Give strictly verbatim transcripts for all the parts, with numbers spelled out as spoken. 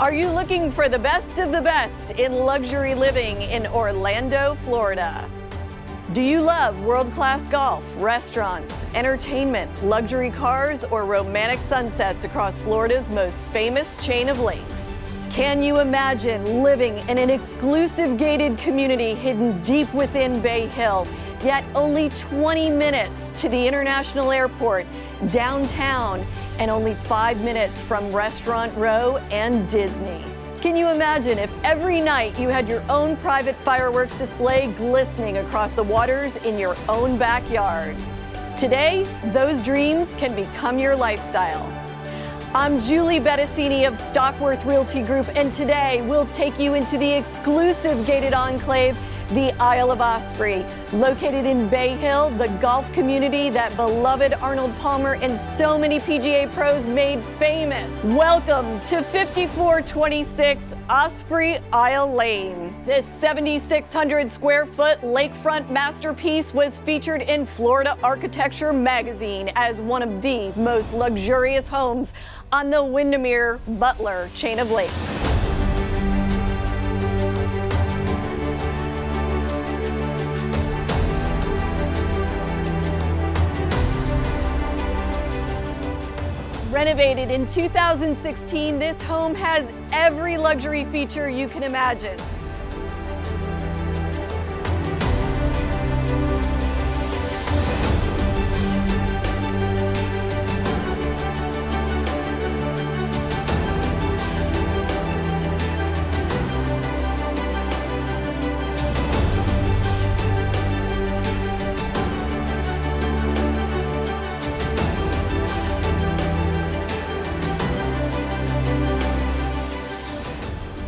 Are you looking for the best of the best in luxury living in Orlando, Florida? Do you love world-class golf, restaurants, entertainment, luxury cars, or romantic sunsets across Florida's most famous chain of lakes? Can you imagine living in an exclusive gated community hidden deep within Bay Hill, yet only twenty minutes to the international airport, downtown, and only five minutes from Restaurant Row and Disney? Can you imagine if every night you had your own private fireworks display glistening across the waters in your own backyard? Today, those dreams can become your lifestyle. I'm Julie Bettosini of Stockworth Realty Group, and today we'll take you into the exclusive gated enclave, the Isle of Osprey, located in Bay Hill, the golf community that beloved Arnold Palmer and so many P G A pros made famous. Welcome to fifty-four twenty-six Osprey Isle Lane. This seventy-six hundred square foot lakefront masterpiece was featured in Florida Architecture magazine as one of the most luxurious homes on the Windermere Butler Chain of Lakes. Renovated in two thousand sixteen, this home has every luxury feature you can imagine.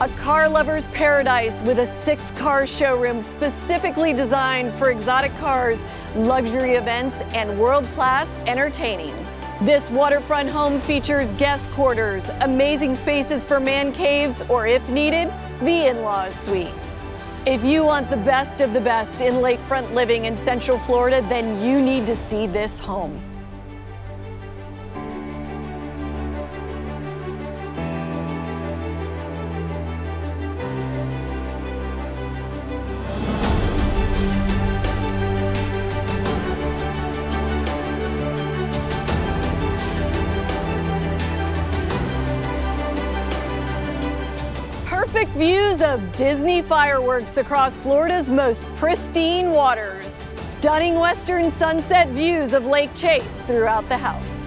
A car lover's paradise with a six-car showroom specifically designed for exotic cars, luxury events, and world-class entertaining. This waterfront home features guest quarters, amazing spaces for man caves, or if needed, the in-laws suite. If you want the best of the best in lakefront living in Central Florida, then you need to see this home. Perfect views of Disney fireworks across Florida's most pristine waters. Stunning western sunset views of Lake Chase throughout the house.